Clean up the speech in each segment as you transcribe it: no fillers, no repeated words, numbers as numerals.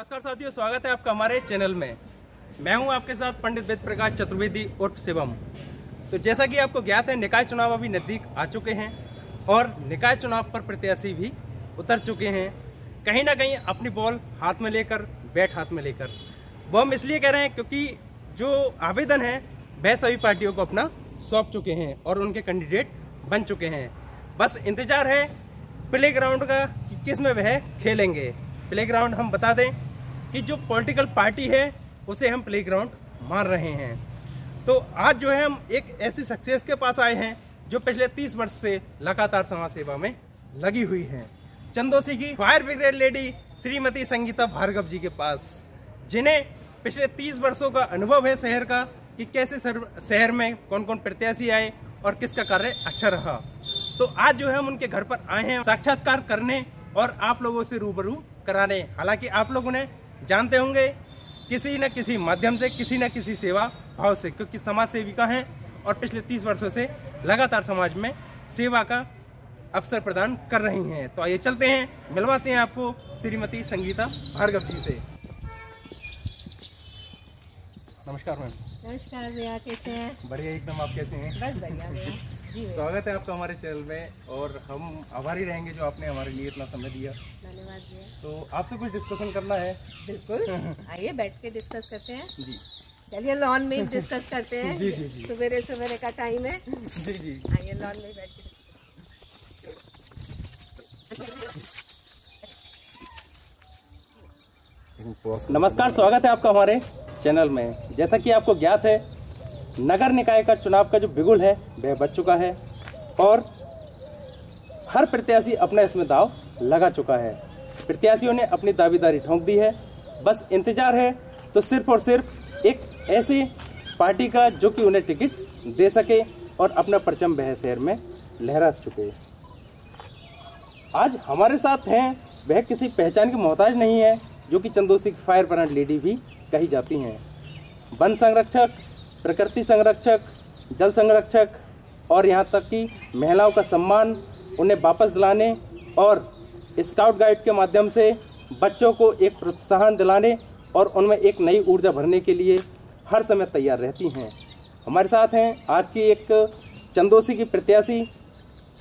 नमस्कार साथियों, स्वागत है आपका हमारे चैनल में। मैं हूं आपके साथ पंडित वेद प्रकाश चतुर्वेदी उर्फ शिवम। तो जैसा कि आपको ज्ञात है, निकाय चुनाव अभी नज़दीक आ चुके हैं और निकाय चुनाव पर प्रत्याशी भी उतर चुके हैं, कहीं ना कहीं अपनी बॉल हाथ में लेकर, बैट हाथ में लेकर। वो हम इसलिए कह रहे हैं क्योंकि जो आवेदन है वह सभी पार्टियों को अपना सौंप चुके हैं और उनके कैंडिडेट बन चुके हैं। बस इंतजार है प्ले ग्राउंड का कि किस में वह खेलेंगे। प्ले ग्राउंड हम बता दें कि जो पॉलिटिकल पार्टी है उसे हम प्ले ग्राउंड मान रहे हैं। तो आज जो है हम एक ऐसी सक्सेस के पास आए हैं जो पिछले 30 वर्ष से लगातार समाज सेवा में लगी हुई है। चंदौसी की fire brigade lady Shrimati Sangeeta Bhargava ji के पास, जिन्हें पिछले 30 वर्षों का अनुभव है शहर का कि कैसे शहर में कौन कौन प्रत्याशी आए और किसका कार्य अच्छा रहा। तो आज जो है हम उनके घर पर आए हैं साक्षात्कार करने और आप लोगों से रूबरू कराने। हालांकि आप लोग उन्हें जानते होंगे किसी न किसी माध्यम से, किसी न किसी सेवा भाव से, क्योंकि समाज सेविका हैं और पिछले 30 वर्षों से लगातार समाज में सेवा का अवसर प्रदान कर रही हैं। तो आइए चलते हैं, मिलवाते हैं आपको श्रीमती संगीता भार्गव जी से। नमस्कार मैम। नमस्कार भैया, कैसे हैं? बढ़िया, एकदम। आप कैसे हैं? बस बढ़िया भैया। स्वागत है आपका हमारे चैनल में और हम आभारी रहेंगे जो आपने हमारे लिए इतना समय दिया। धन्यवाद भैया। तो आपसे कुछ डिस्कशन करना है? बिल्कुल, आइए बैठ के डिस्कस करते हैं। जी चलिए, लॉन में डिस्कस करते हैं। जी जी जी, सवेरे सवेरे का टाइम है। जी जी, आइए लॉन में बैठ के। नमस्कार, स्वागत है आपका हमारे चैनल में। जैसा कि आपको ज्ञात है, नगर निकाय का चुनाव का जो बिगुल है वह बच चुका है और हर प्रत्याशी अपना इसमें दाव लगा चुका है। प्रत्याशियों ने अपनी दावेदारी ठोंक दी है। बस इंतज़ार है तो सिर्फ और सिर्फ एक ऐसी पार्टी का जो कि उन्हें टिकट दे सके और अपना परचम वह शहर में लहरा चुके। आज हमारे साथ हैं, वह किसी पहचान के मोहताज नहीं है, जो कि चंदौसी की फायर ब्रिगेड लेडी भी कही जाती हैं। वन संरक्षक, प्रकृति संरक्षक, जल संरक्षक और यहाँ तक कि महिलाओं का सम्मान उन्हें वापस दिलाने और स्काउट गाइड के माध्यम से बच्चों को एक प्रोत्साहन दिलाने और उनमें एक नई ऊर्जा भरने के लिए हर समय तैयार रहती हैं। हमारे साथ हैं आज की एक चंदौसी की प्रत्याशी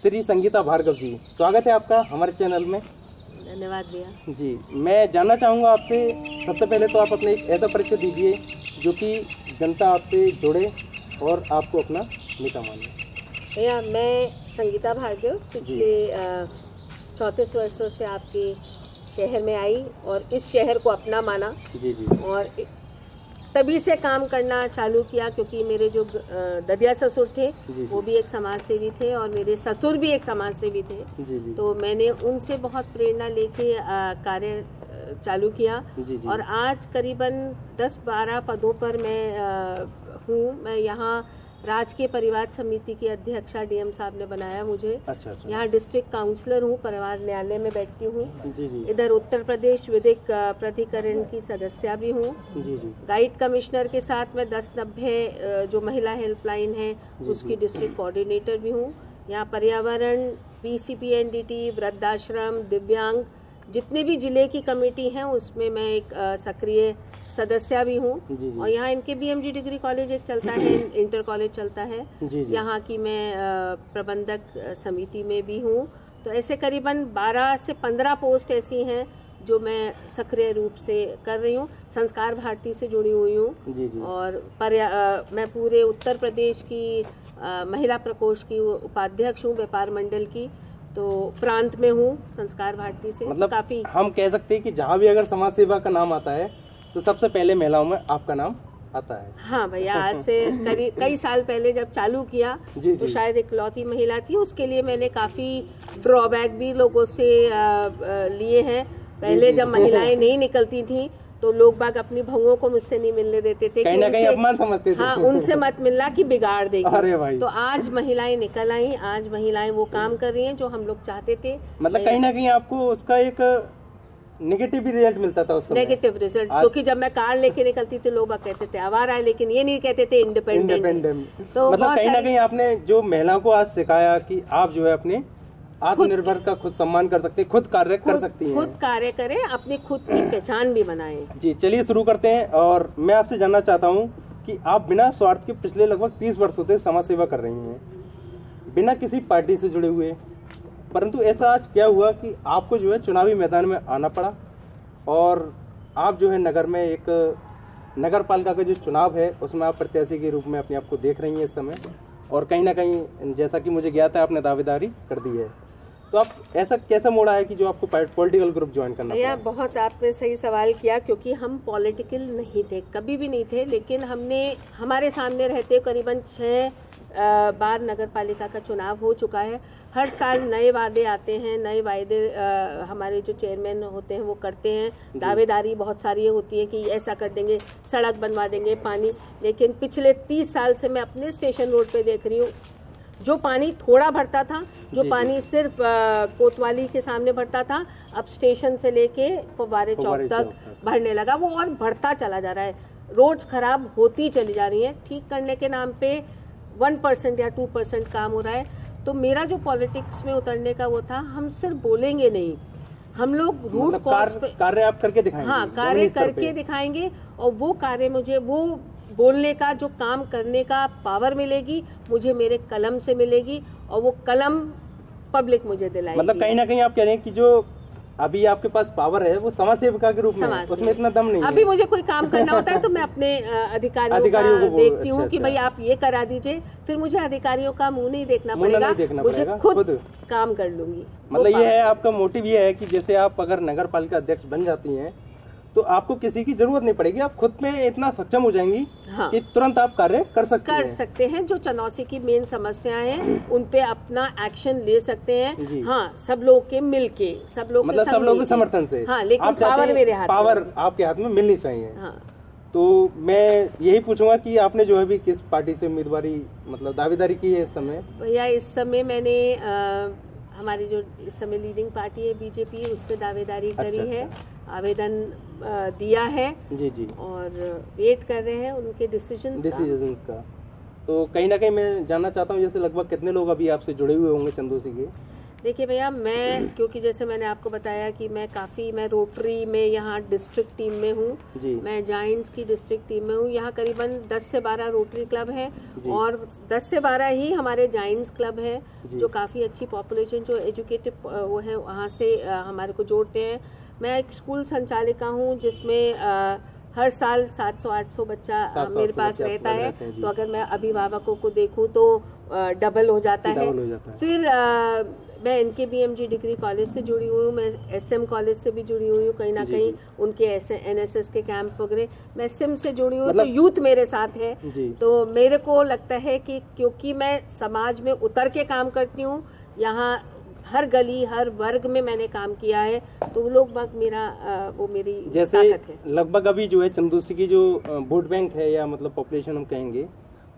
श्री संगीता भार्गव जी। स्वागत है आपका हमारे चैनल में। धन्यवाद भैया। जी, मैं जानना चाहूँगा आपसे, सबसे पहले तो आप अपने एक ऐसा परिचय दीजिए जो कि जनता आपसे जुड़े और आपको अपना नेता माने। भैया, मैं संगीता भार्गव पिछले 34 वर्षों से आपके शहर में आई और इस शहर को अपना माना। जी जी। और तभी से काम करना चालू किया क्योंकि मेरे जो ददिया ससुर थे वो भी एक समाज सेवी थे और मेरे ससुर भी एक समाज सेवी थे। जी जी। तो मैंने उनसे बहुत प्रेरणा लेके कार्य चालू किया। जी जी। और आज करीबन 10-12 पदों पर मैं हूँ। मैं यहाँ राजकीय परिवार समिति की अध्यक्षा डीएम साहब ने बनाया मुझे। अच्छा, अच्छा। यहाँ डिस्ट्रिक्ट काउंसलर हूँ, परिवार न्यायालय में बैठती हूँ। इधर उत्तर प्रदेश विधिक प्राधिकरण की सदस्या भी हूँ। गाइड कमिश्नर के साथ मैं 1090 जो महिला हेल्पलाइन है उसकी डिस्ट्रिक्ट कोऑर्डिनेटर भी हूँ। यहाँ पर्यावरण, पीसीपीएनडीटी, वृद्धाश्रम, दिव्यांग, जितने भी जिले की कमेटी हैं उसमें मैं एक सक्रिय सदस्या भी हूँ। और यहाँ इनके बीएमजी डिग्री कॉलेज एक चलता है, इंटर कॉलेज चलता है, यहाँ की मैं प्रबंधक समिति में भी हूँ। तो ऐसे करीबन 12 से 15 पोस्ट ऐसी हैं जो मैं सक्रिय रूप से कर रही हूँ। संस्कार भारती से जुड़ी हुई हूँ और मैं पूरे उत्तर प्रदेश की महिला प्रकोष्ठ की उपाध्यक्ष हूँ, व्यापार मंडल की। तो प्रांत में हूँ संस्कार भारती से। मतलब काफी हम कह सकते हैं कि जहाँ भी अगर समाज सेवा का नाम आता है तो सबसे पहले महिलाओं में आपका नाम आता है। हाँ भैया, आज से कई साल पहले जब चालू किया तो शायद इकलौती महिला थी। उसके लिए मैंने काफी ड्रॉबैक भी लोगों से लिए हैं। पहले जब महिलाएं नहीं निकलती थी तो लोग बाग अपनी भंगों को मुझसे नहीं मिलने देते थे, कहीं ना कहीं अपमान समझते थे। हाँ, उनसे मत मिलना कि बिगाड़ देंगे। अरे भाई। तो आज महिलाएं निकल आई, आज महिलाएं वो काम कर रही हैं जो हम लोग चाहते थे। मतलब कहीं ना कहीं आपको उसका एक नेगेटिव रिजल्ट मिलता था उस समय। नेगेटिव रिजल्ट, क्योंकि जब मैं कार लेके निकलती थी लोग कहते थे आवारा है, लेकिन ये नहीं कहते थे इंडिपेंडेंट। तो मतलब कहीं ना कहीं आपने जो महिलाओं को आज सिखाया कि आप जो है अपने आत्मनिर्भर का खुद सम्मान कर सकते हैं, खुद कार्य कर सकती हैं, खुद कार्य करें, अपनी खुद की पहचान भी बनाएं। जी चलिए शुरू करते हैं। और मैं आपसे जानना चाहता हूं कि आप बिना स्वार्थ के पिछले लगभग 30 वर्षों से समाज सेवा कर रही हैं, बिना किसी पार्टी से जुड़े हुए, परंतु ऐसा आज क्या हुआ कि आपको जो है चुनावी मैदान में आना पड़ा और आप जो है नगर में एक नगर पालिका का जो चुनाव है उसमें आप प्रत्याशी के रूप में अपने आप को देख रही हैं इस समय, और कहीं ना कहीं जैसा कि मुझे ज्ञात है आपने दावेदारी कर दी है, तो आप ऐसा कैसा मोड़ा है कि जो आपको पॉलिटिकल ग्रुप ज्वाइन करना पड़ा? बहुत आपने सही सवाल किया, क्योंकि हम पॉलिटिकल नहीं थे, कभी भी नहीं थे, लेकिन हमने हमारे सामने रहते करीबन 6 बार नगर पालिका का चुनाव हो चुका है। हर साल नए वादे आते हैं, नए वायदे हमारे जो चेयरमैन होते हैं वो करते हैं, दावेदारी बहुत सारी होती है कि ऐसा कर देंगे, सड़क बनवा देंगे, पानी, लेकिन पिछले 30 साल से मैं अपने स्टेशन रोड पर देख रही हूँ जो पानी थोड़ा भरता था, जो पानी सिर्फ कोतवाली के सामने भरता था, अब स्टेशन से लेके फव्वारे चौक तक भरने लगा, वो और बढ़ता चला जा रहा है, रोड्स खराब होती चली जा रही हैं, ठीक करने के नाम पे 1% या 2% काम हो रहा है। तो मेरा जो पॉलिटिक्स में उतरने का वो था, हम सिर्फ बोलेंगे नहीं, हम लोग रूट कॉज पे कार्य आप करके दिखाएंगे। हाँ, कार्य करके दिखाएंगे, और वो कार्य मुझे वो बोलने का जो काम करने का पावर मिलेगी मुझे मेरे कलम से मिलेगी, और वो कलम पब्लिक मुझे दिलाएगी। मतलब कहीं ना कहीं आप कह रहे हैं कि जो अभी आपके पास पावर है वो समाज सेविका के रूप में, उसमें इतना दम नहीं है। अभी मुझे कोई काम करना होता है तो मैं अपने अधिकारियों को देखती हूँ कि भाई आप ये करा दीजिए, फिर मुझे अधिकारियों का मुंह नहीं देखना पड़ेगा, मुझे खुद काम कर लूंगी। मतलब ये है आपका मोटिव, ये है कि जैसे आप अगर नगर पालिका अध्यक्ष बन जाती है तो आपको किसी की जरूरत नहीं पड़ेगी, आप खुद में इतना सक्षम हो जाएंगी कि तुरंत आप कार्य कर सकते हैं। जो चुनौती की मेन समस्याएं हैं उन पे अपना एक्शन ले सकते हैं। हाँ, सब लोग के मिलके, सब लोग के समर्थन से। हाँ, लेकिन पावर मेरे हाथ, पावर आपके हाथ में मिलनी चाहिए। तो मैं यही पूछूंगा कि आपने जो है भी किस पार्टी से उम्मीदवारी मतलब दावेदारी की है इस समय? भैया इस समय मैंने हमारी जो इस समय लीडिंग पार्टी है बीजेपी, उससे दावेदारी करी है, आवेदन दिया है। जी जी। और वेट कर रहे हैं उनके डिसीजंस का। तो कहीं ना कहीं मैं जानना चाहता हूँ जैसे लगभग कितने लोग अभी आपसे जुड़े हुए होंगे चंदोसी के? देखिए भैया, मैं क्योंकि जैसे मैंने आपको बताया कि मैं रोटरी में यहाँ डिस्ट्रिक्ट टीम में हूँ, मैं जाइंट्स की डिस्ट्रिक्ट टीम में हूँ, यहाँ करीबन 10 से 12 रोटरी क्लब हैं और 10 से 12 ही हमारे जाइंट्स क्लब हैं, जो काफ़ी अच्छी पॉपुलेशन जो एजुकेटेड वो है वहाँ से हमारे को जोड़ते हैं। मैं एक स्कूल संचालिका हूँ जिसमें हर साल 700-800 बच्चा मेरे पास रहता है, तो अगर मैं अभिभावकों को देखूँ तो डबल हो जाता है। फिर मैं इनके BMG डिग्री कॉलेज से जुड़ी हुई हूँ, मैं SM कॉलेज से भी जुड़ी हुई हूँ, कहीं ना कहीं उनके NSS के कैंप वगैरह, मैं SIM से जुड़ी हुई, मतलब तो यूथ मेरे साथ है। तो मेरे को लगता है कि क्योंकि मैं समाज में उतर के काम करती हूँ, यहाँ हर गली हर वर्ग में मैंने काम किया है, तो लोग बाग मेरा वो मेरी ताकत है। लगभग अभी जो है चंदूसी की जो वोट बैंक है या मतलब पॉपुलेशन हम कहेंगे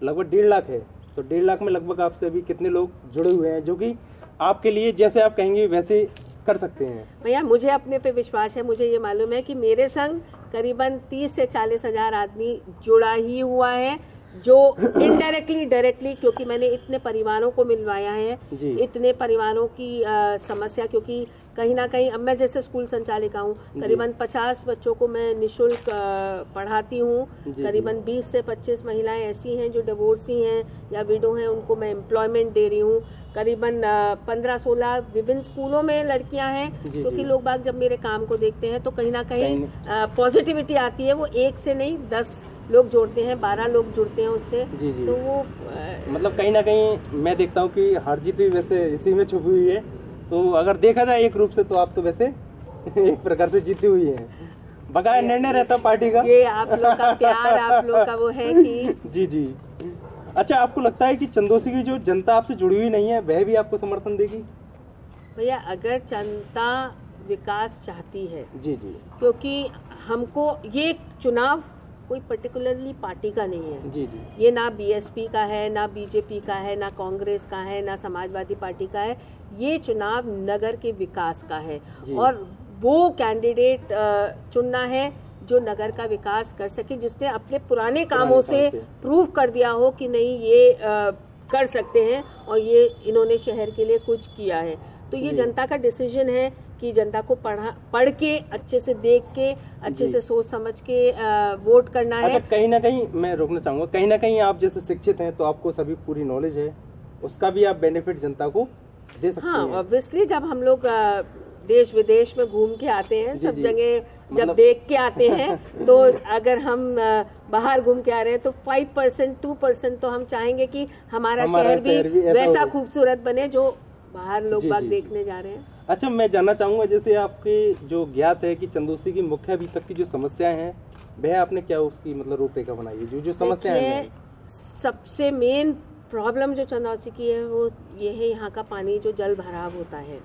लगभग 1.5 लाख है, तो 1.5 लाख में लगभग आपसे अभी कितने लोग जुड़े हुए हैं जो कि आपके लिए जैसे आप कहेंगे वैसे कर सकते हैं? भैया मुझे अपने पे विश्वास है, मुझे ये मालूम है कि मेरे संग करीबन 30 से 40 हजार आदमी जुड़ा ही हुआ है, जो इनडायरेक्टली डायरेक्टली, क्योंकि मैंने इतने परिवारों को मिलवाया है, इतने परिवारों की समस्या, क्योंकि कहीं ना कहीं अब मैं जैसे स्कूल संचालिका हूँ, करीबन 50 बच्चों को मैं निःशुल्क पढ़ाती हूँ, करीबन 20 से 25 महिलाएं ऐसी हैं जो डिवोर्सी हैं या विडो हैं, उनको मैं एम्प्लॉयमेंट दे रही हूँ, करीबन 15-16 विभिन्न स्कूलों में लड़कियां हैं, क्योंकि लोग बाग जब मेरे काम को देखते हैं तो कहीं ना कहीं पॉजिटिविटी आती है, वो 1 से नहीं 10 लोग जोड़ते हैं, 12 लोग जुड़ते हैं उससे। तो वो मतलब कहीं ना कहीं मैं देखता हूँ कि हार जीत भी वैसे इसी में छुपी हुई है, तो अगर देखा जाए एक रूप से तो आप तो वैसे एक प्रकार से जीती हुई हैं, बकाया निर्णय रहता पार्टी का। ये आप लोग का प्यार आप लोग का वो है कि जी जी। अच्छा, आपको लगता है कि चंदोसी की जो जनता आपसे जुड़ी हुई नहीं है वह भी आपको समर्थन देगी? भैया अगर जनता विकास चाहती है, जी जी, क्योंकि हमको ये चुनाव कोई पर्टिकुलरली पार्टी का नहीं है। जी जी। ये ना BSP का है, ना BJP का है, ना कांग्रेस का है, ना समाजवादी पार्टी का है, ये चुनाव नगर के विकास का है, और वो कैंडिडेट चुनना है जो नगर का विकास कर सके, जिसने अपने पुराने कामों से प्रूव कर दिया हो कि नहीं ये कर सकते हैं और ये इन्होंने शहर के लिए कुछ किया है। तो ये जनता का डिसीजन है कि जनता को पढ़ के अच्छे से देख के अच्छे से सोच समझ के वोट करना है। अच्छा, कहीं ना कहीं मैं रोकना चाहूंगा, कहीं ना कहीं आप जैसे शिक्षित हैं तो आपको सभी पूरी नॉलेज है, उसका भी आप बेनिफिट जनता को दे सकते हैं। ऑब्वियसली जब हम लोग देश विदेश में घूम के आते हैं, सब जगह जब देख के आते हैं तो अगर हम बाहर घूम के आ रहे हैं तो 5% 2% तो हम चाहेंगे कि हमारा शहर भी वैसा खूबसूरत बने जो बाहर लोग बाग देखने जा रहे हैं। अच्छा, मैं जानना चाहूंगा जैसे आपके जो ज्ञात है कि चंदौसी की मुख्य अभी तक की जो समस्याएं हैं वह आपने क्या उसकी मतलब रूपरेखा बनाई है, जो जो समस्याएं हैं? सबसे मेन प्रॉब्लम जो चंदौसी की है वो ये है, यहाँ का पानी जो जल भराव होता है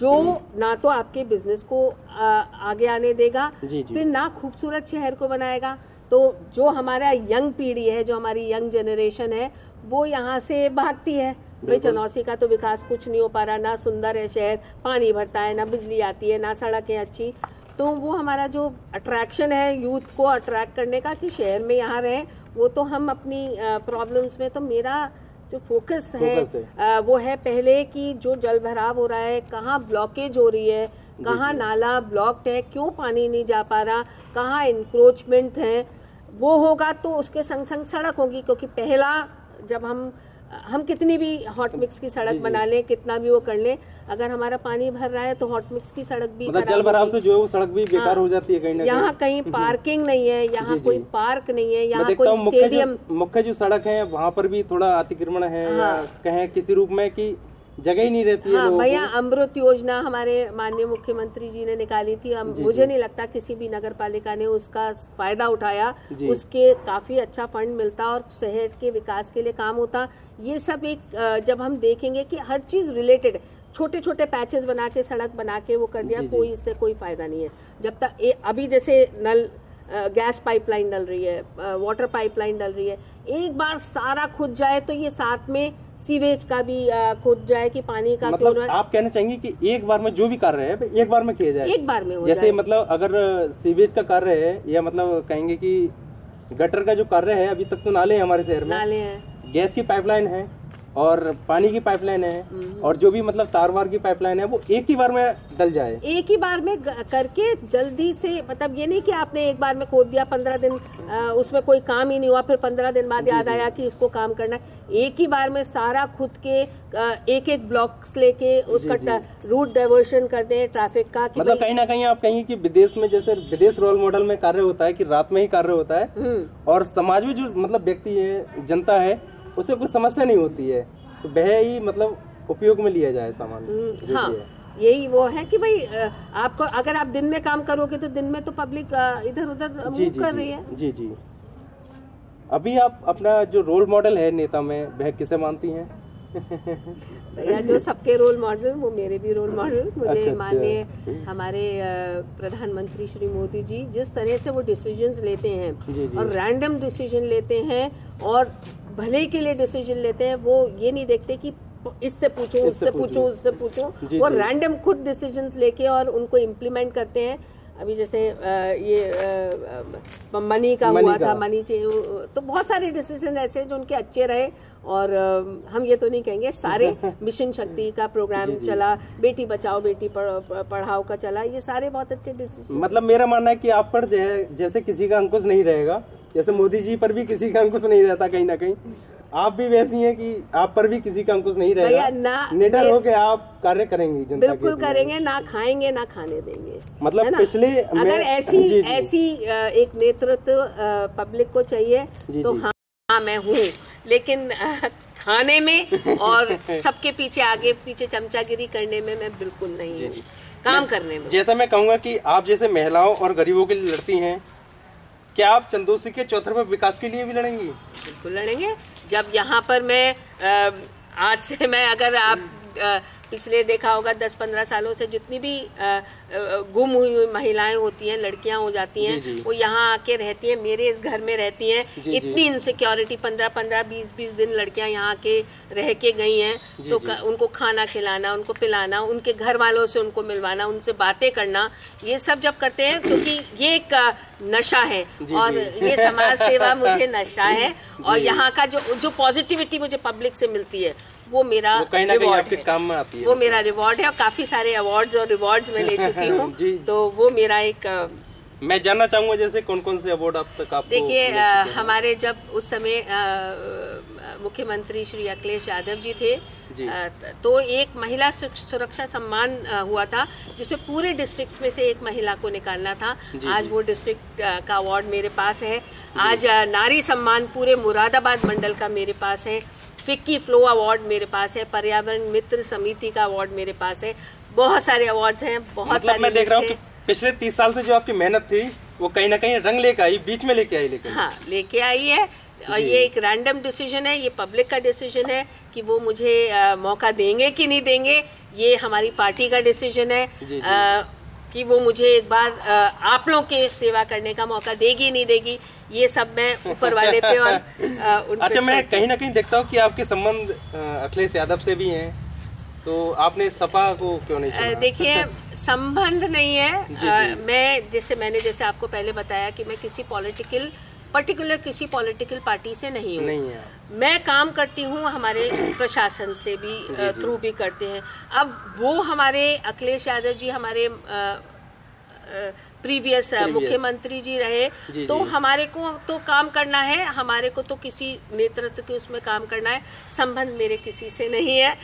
जो ना तो आपके बिजनेस को आगे आने देगा, फिर ना खूबसूरत शहर को बनाएगा। तो जो हमारा यंग पीढ़ी है, जो हमारी यंग जनरेशन है, वो यहाँ से भागती है। भाई चंदौसी का तो विकास कुछ नहीं हो पा रहा, ना सुंदर है शहर, पानी भरता है, ना बिजली आती है, ना सड़क है अच्छी। तो वो हमारा जो अट्रैक्शन है यूथ को अट्रैक्ट करने का कि शहर में यहाँ रहें, वो तो हम अपनी प्रॉब्लम्स में, तो मेरा जो फोकस है वो है पहले कि जो जल भराव हो रहा है, कहाँ ब्लॉकेज हो रही है, कहाँ नाला ब्लॉक्ड है, क्यों पानी नहीं जा पा रहा, कहाँ इंक्रोचमेंट है, वो होगा तो उसके संग संग सड़क होगी। क्योंकि पहला जब हम कितनी भी हॉट मिक्स की सड़क बना लें, कितना भी वो कर लें, अगर हमारा पानी भर रहा है तो हॉट मिक्स की सड़क भी जल भराव से जो है वो सड़क भी बेकार हो जाती है। यहाँ कहीं पार्किंग नहीं है, यहाँ कोई पार्क नहीं है, यहाँ कोई स्टेडियम। मुख्य जो सड़क है वहाँ पर भी थोड़ा अतिक्रमण है, कहें किसी रूप में कि जगह ही नहीं रहती है। भैया अमृत योजना हमारे माननीय मुख्यमंत्री जी ने निकाली थी, मुझे नहीं लगता किसी भी नगर पालिका ने उसका फायदा उठाया। उसके काफी अच्छा फंड मिलता और शहर के विकास के लिए काम होता। ये सब एक जब हम देखेंगे कि हर चीज रिलेटेड, छोटे छोटे पैचेस बना के सड़क बना के वो कर दिया, कोई इससे कोई फायदा नहीं है। जब तक अभी जैसे नल गैस पाइपलाइन डल रही है, वाटर पाइपलाइन डल रही है, एक बार सारा खुद जाए तो ये साथ में सीवेज का भी खुद जाए कि पानी का। मतलब आप कहना चाहेंगे कि एक बार में जो भी कार्य है एक बार में किया जाए, एक बार में हो जैसे जाए। मतलब अगर सीवेज का कार्य है या मतलब कहेंगे कि गटर का जो कार्य है, अभी तक तो नाले हैं हमारे शहर में, नाले हैं, गैस की पाइपलाइन है और पानी की पाइपलाइन है, और जो भी मतलब तारवार की पाइपलाइन है, वो एक ही बार में डल जाए, एक ही बार में करके जल्दी से। मतलब ये नहीं कि आपने एक बार में खोद दिया, 15 दिन उसमें कोई काम ही नहीं हुआ, फिर 15 दिन बाद याद आया कि इसको काम करना है। एक ही बार में सारा खुद के एक एक ब्लॉक्स लेके उसका रूट डाइवर्शन कर दें ट्रैफिक का। मतलब कहीं ना कहीं आप कहेंगे कि विदेश में जैसे विदेश रोल मॉडल में कार्य होता है कि रात में ही कार्य होता है, और समाज में जो मतलब व्यक्ति है, जनता है, उसे कुछ समस्या नहीं होती है, तो वह ही मतलब उपयोग में लिया जाए सामान। हाँ, यही वो है कि भाई आपको अगर आप दिन में काम करोगे तो दिन में तो पब्लिक इधर उधर मूव कर रही है। जी जी। अभी आप अपना जो रोल मॉडल है नेता में, वह किसे मानती हैं? भैया जो सबके रोल मॉडल, वो मेरे भी रोल मॉडल। मुझे माननीय हमारे प्रधानमंत्री श्री मोदी जी, जिस तरह से वो डिसीजंस लेते हैं और रैंडम डिसीजन लेते हैं और भले के लिए डिसीजन लेते हैं, वो ये नहीं देखते कि इससे पूछो, उससे पूछो, उससे पूछो, वो रैंडम खुद डिसीजंस लेके और उनको इम्प्लीमेंट करते हैं। अभी जैसे ये मनी का हुआ था, मनी चाहिए, तो बहुत सारे डिसीजन ऐसे जो उनके अच्छे रहे। और हम ये तो नहीं कहेंगे सारे, मिशन शक्ति का प्रोग्राम चला, बेटी बचाओ बेटी पढ़ाओ का चला, ये सारे बहुत अच्छे डिसीजन। मतलब मेरा मानना है कि आप पर जैसे किसी का अंकुश नहीं रहेगा, जैसे मोदी जी पर भी किसी का अंकुश नहीं रहता, कहीं ना कहीं आप भी वैसी हैं कि आप पर भी किसी का अंकुश नहीं रहेगा, निडर होके आप कार्य करेंगी जनता के लिए। बिल्कुल करेंगे, ना खाएंगे ना खाने देंगे। मतलब पिछले अगर ऐसी एक नेतृत्व पब्लिक को चाहिए तो हाँ मैं हूँ, लेकिन खाने में और सबके पीछे आगे पीछे चमचागिरी करने में मैं बिल्कुल नहीं हूँ, काम करने में। जैसा मैं कहूँगा कि आप जैसे महिलाओं और गरीबों के लिए लड़ती हैं, क्या आप चंदौसी के चौथर में विकास के लिए भी लड़ेंगी? बिल्कुल लड़ेंगे। जब यहाँ पर मैं आज से मैं अगर आप पिछले देखा होगा 10-15 सालों से जितनी भी गुम हुई महिलाएं होती हैं, लड़कियां हो जाती हैं, वो यहाँ आके रहती हैं, मेरे इस घर में रहती हैं। इतनी इनसिक्योरिटी, 15-15 20-20 दिन लड़कियां यहाँ आके रह के गई हैं, तो उनको खाना खिलाना, उनको पिलाना, उनके घर वालों से उनको मिलवाना, उनसे बातें करना, ये सब जब करते हैं, क्योंकि ये एक नशा है और ये समाज सेवा मुझे नशा है। और यहाँ का जो पॉजिटिविटी मुझे पब्लिक से मिलती है, वो मेरा काम में आती है। वो मेरा रिवॉर्ड है और काफी सारे अवार्ड्स और रिवॉर्ड्स मैं ले चुकी हूँ, तो वो मेरा एक। मैं जानना चाहूँगा जैसे कौन कौन से अवार्ड अब तक आप? देखिए हमारे जब उस समय मुख्यमंत्री श्री अखिलेश यादव जी थे तो एक महिला सुरक्षा सम्मान हुआ था जिसमें पूरे डिस्ट्रिक्ट्स में से एक महिला को निकालना था। आज वो डिस्ट्रिक्ट का अवार्ड मेरे पास है। आज नारी सम्मान पूरे मुरादाबाद मंडल का मेरे पास है। फिक्की फ्लो अवार्ड मेरे पास है। पर्यावरण मित्र समिति का अवार्ड मेरे पास है। बहुत सारे अवार्ड्स हैं, बहुत सारे। पिछले 30 साल से जो आपकी मेहनत थी वो कहीं ना कहीं रंग लेके आई, बीच में लेके आई। लेकिन हाँ, लेके आई है। और ये एक रैंडम डिसीजन है, ये पब्लिक का डिसीजन है कि वो मुझे मौका देंगे कि नहीं देंगे। ये हमारी पार्टी का डिसीजन है कि वो मुझे एक बार आप लोग के सेवा करने का मौका देगी नहीं देगी। ये सब मैं ऊपर वाले पे और उन अच्छा पे। मैं कहीं ना कहीं देखता हूँ कि आपके संबंध अखिलेश यादव से भी हैं, तो आपने सपा को क्यों नहीं चुना? देखिए संबंध नहीं है। मैं जैसे आपको पहले बताया कि मैं किसी पर्टिकुलर पार्टी से नहीं हूँ। मैं काम करती हूँ हमारे प्रशासन से भी थ्रू भी करते हैं। अब वो हमारे अखिलेश यादव जी हमारे प्रीवियस मुख्यमंत्री जी रहे, तो हमारे को तो काम करना है, हमारे को तो किसी नेतृत्व के उसमें काम करना है। संबंध मेरे किसी से नहीं है।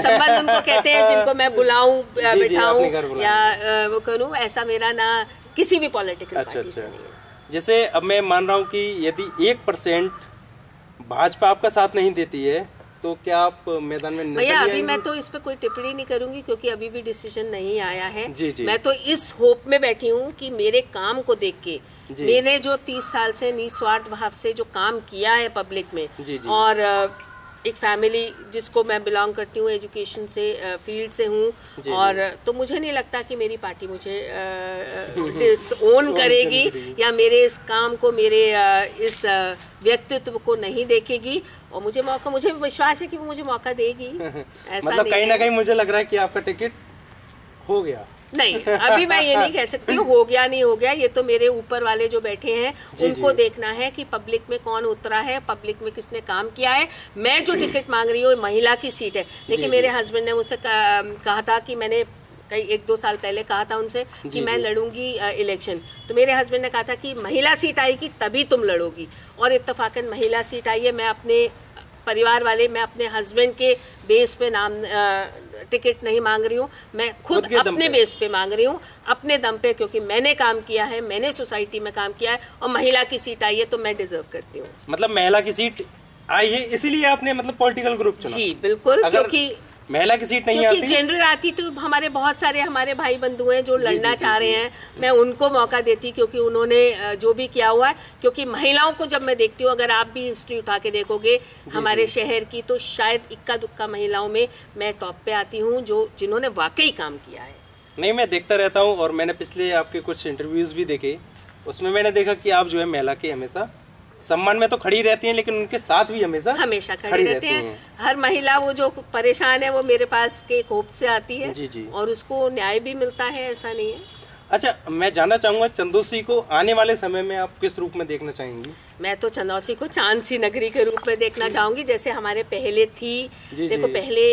संबंध उनको कहते हैं जिनको मैं बुलाऊं बैठाऊं या वो करूं, ऐसा मेरा ना किसी भी पॉलिटिकल पार्टी से नहीं है। जैसे अब मैं मान रहा हूँ कि यदि 1% भाजपा आपका साथ नहीं देती है तो क्या आप मैदान में? भैया अभी मैं तो इस पे कोई टिप्पणी नहीं करूंगी क्योंकि अभी भी डिसीजन नहीं आया है। मैं तो इस होप में बैठी हूँ कि मेरे काम को देख के, मैंने जो 30 साल से निस्वार्थ भाव से जो काम किया है पब्लिक में और एक फैमिली जिसको मैं बिलोंग करती हूँ, एजुकेशन से फील्ड से हूँ, और तो मुझे नहीं लगता कि मेरी पार्टी मुझे डिसओन करेगी या मेरे इस काम को, मेरे इस व्यक्तित्व को नहीं देखेगी। और मुझे विश्वास है कि वो मुझे मौका देगी। ऐसा मतलब कहीं ना कहीं मुझे लग रहा है कि आपका टिकट हो गया? नहीं, अभी मैं ये नहीं कह सकती हूँ हो गया नहीं हो गया। ये तो मेरे ऊपर वाले जो बैठे हैं उनको देखना है कि पब्लिक में कौन उतरा है, पब्लिक में किसने काम किया है। मैं जो टिकट मांग रही हूँ महिला की सीट है, लेकिन मेरे हस्बैंड ने मुझसे कहा था कि मैंने कई 1-2 साल पहले कहा था उनसे कि मैं लड़ूंगी इलेक्शन, तो मेरे हस्बैंड ने कहा था कि महिला सीट आएगी तभी तुम लड़ोगी। और इत्तफाकन महिला सीट आई है। मैं अपने परिवार वाले, मैं अपने हस्बैंड के बेस पे टिकट नहीं मांग रही हूँ, मैं खुद अपने बेस पे मांग रही हूँ, अपने दम पे, क्योंकि मैंने काम किया है, मैंने सोसाइटी में काम किया है और महिला की सीट आई है तो मैं डिजर्व करती हूँ। मतलब महिला की सीट आई है इसीलिए आपने मतलब पॉलिटिकल ग्रुप चुना? जी बिल्कुल, क्योंकि महिला की सीट नहीं आती, जनरल आती तो हमारे बहुत सारे हमारे भाई बंधु हैं जो लड़ना चाह रहे हैं, मैं उनको मौका देती क्योंकि उन्होंने जो भी किया हुआ है। क्योंकि महिलाओं को जब मैं देखती हूँ, अगर आप भी हिस्ट्री उठा के देखोगे हमारे शहर की, तो शायद इक्का दुक्का महिलाओं में मैं टॉप पे आती हूँ जिन्होंने वाकई काम किया है। नहीं, मैं देखता रहता हूँ और मैंने पिछले आपके कुछ इंटरव्यूज भी देखे, उसमें मैंने देखा कि आप जो है महिला के हमेशा सम्मान में तो खड़ी रहती हैं, लेकिन उनके साथ भी हमेशा खड़ी रहती हैं। हर महिला वो जो परेशान है वो मेरे पास के कोप से आती है और उसको न्याय भी मिलता है, ऐसा नहीं है। अच्छा, मैं जानना चाहूँगा चंदौसी को आने वाले समय में आप किस रूप में देखना चाहेंगी? मैं तो चंदौसी को चांद सी नगरी के रूप में देखना चाहूँगी, जैसे हमारे पहले थी। देखो पहले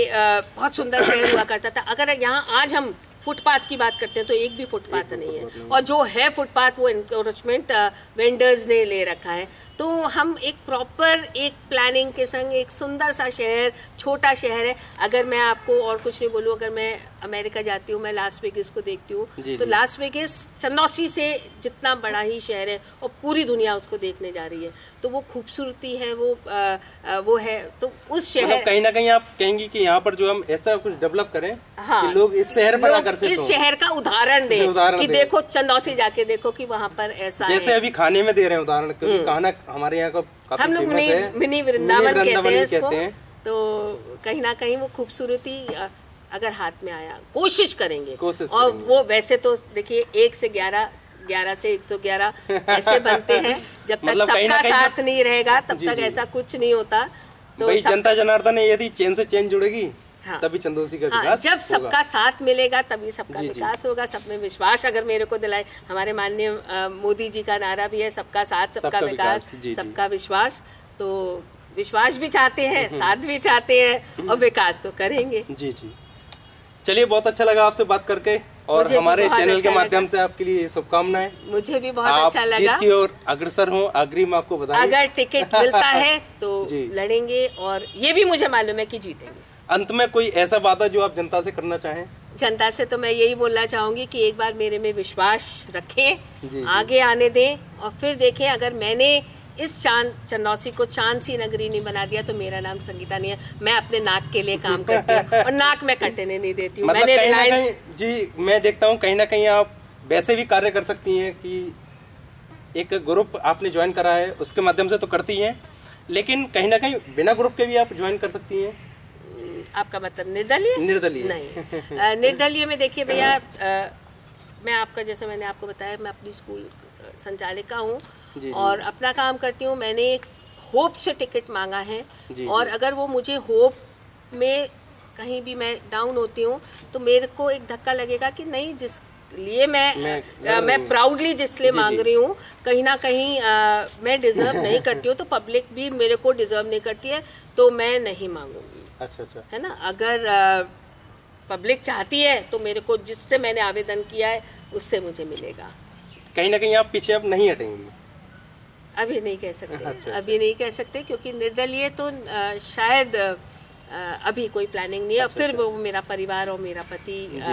बहुत सुंदर शहर हुआ करता था। अगर यहाँ आज हम फुटपाथ की बात करते हैं तो एक भी फुटपाथ नहीं है, और जो है फुटपाथ वो एनक्रोचमेंट वेंडर्स ने ले रखा है। तो हम एक प्रॉपर एक प्लानिंग के संग एक सुंदर सा शहर, छोटा शहर है। अगर मैं आपको और कुछ नहीं बोलूँ, अगर मैं अमेरिका जाती हूँ, मैं लास वेगास को देखती हूँ, तो लास वेगास चंदौसी से जितना बड़ा ही शहर है और पूरी दुनिया उसको देखने जा रही है, तो वो खूबसूरती है, वो है। तो उस शहर कहीं ना कहीं आप कहेंगी कि यहाँ पर जो हम ऐसा कुछ डेवलप करें कि लोग इस शहर पर आकर इस शहर का उदाहरण दें कि देखो चंदौसी जाके देखो कि वहाँ पर ऐसा। जैसे अभी खाने में दे रहे हैं उदाहरण, क्योंकि खाना हमारे यहाँ का हम लोग मिनी वृंदावन कहते हैं, तो कहीं ना कहीं वो खूबसूरती अगर हाथ में आया कोशिश करेंगे और वो वैसे तो देखिए 1 से 11, 11 से 111 ऐसे बनते हैं। जब तक सबका साथ नहीं रहेगा तब तक ऐसा कुछ नहीं होता। तो जनता जनार्दन यदि चेन से चेन जुड़ेगी तभी चंदौसी का विकास जब सबका साथ मिलेगा तभी सबका विकास होगा। सब में विश्वास अगर मेरे को दिलाए, हमारे माननीय मोदी जी का नारा भी है सबका साथ सबका विकास सबका विश्वास। तो विश्वास भी चाहते हैं, साथ भी चाहते हैं और विकास तो करेंगे। जी जी, चलिए, बहुत अच्छा लगा आपसे बात करके और हमारे चैनल के माध्यम से आपके लिए शुभकामनाएं। मुझे भी बहुत अच्छा लगा। आप जीत की ओर अग्रसर हो, आखिरी में आपको बताएं, अगर टिकट मिलता है तो लड़ेंगे और ये भी मुझे मालूम है कि जीतेंगे। अंत में कोई ऐसा वादा जो आप जनता से करना चाहें? जनता से तो मैं यही बोलना चाहूंगी कि एक बार मेरे में विश्वास रखें, आगे आने दें और फिर देखें। अगर मैंने इस चंदौसी को चांद सी नगरी नहीं बना दिया तो मेरा नाम संगीता नहीं है। मैं अपने नाक के लिए काम करती हूँ और नाक में कटने नहीं देती हूँ। मैंने रिलायंस जी, मैं देखता हूँ कहीं ना कहीं आप वैसे भी कार्य कर सकती हैं कि एक ग्रुप आपने ज्वाइन करा है उसके माध्यम से तो करती हैं, लेकिन कहीं ना कहीं बिना ग्रुप के भी आप ज्वाइन कर सकती हैं। आपका मतलब निर्दलीय? निर्दलीय नहीं, निर्दलीय में देखिए भैया, मैं आपका, जैसे मैंने आपको बताया, मैं अपनी स्कूल संचालिका हूँ और अपना काम करती हूँ। मैंने एक होप से टिकट मांगा है और अगर वो मुझे होप में कहीं भी मैं डाउन होती हूँ तो मेरे को एक धक्का लगेगा कि नहीं, जिस लिए मैं प्राउडली जिसलिए मांग रही हूँ, कहीं ना कहीं मैं डिजर्व नहीं करती हूँ तो पब्लिक भी मेरे को डिजर्व नहीं करती है तो मैं नहीं मांगूंगी। अच्छा अच्छा, है ना। अगर पब्लिक चाहती है तो मेरे को जिससे मैंने आवेदन किया है उससे मुझे मिलेगा। कहीं ना कहीं आप पीछे अब नहीं हटेंगी? अभी नहीं कह सकते। अच्छा, अभी अच्छा। नहीं कह सकते क्योंकि निर्दलीय तो शायद अभी कोई प्लानिंग नहीं है। अच्छा, फिर अच्छा। वो मेरा परिवार और मेरा पति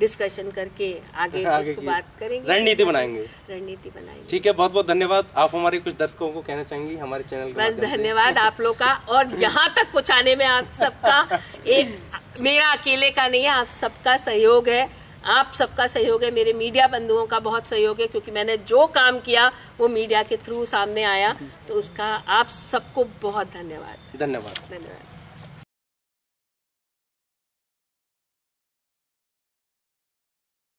डिस्कशन करके आगे इसको बात करेंगे, रणनीति बनाएंगे। ठीक है, बहुत बहुत धन्यवाद। आप हमारे कुछ दर्शकों को कहना चाहेंगी हमारे चैनल के? बस धन्यवाद आप लोग का और यहाँ तक पहुँचाने में आप सबका, एक मेरा अकेले का नहीं है, आप सबका सहयोग है। आप सबका सहयोग है, मेरे मीडिया बंधुओं का बहुत सहयोग है क्योंकि मैंने जो काम किया वो मीडिया के थ्रू सामने आया, तो उसका आप सबको बहुत धन्यवाद। धन्यवाद।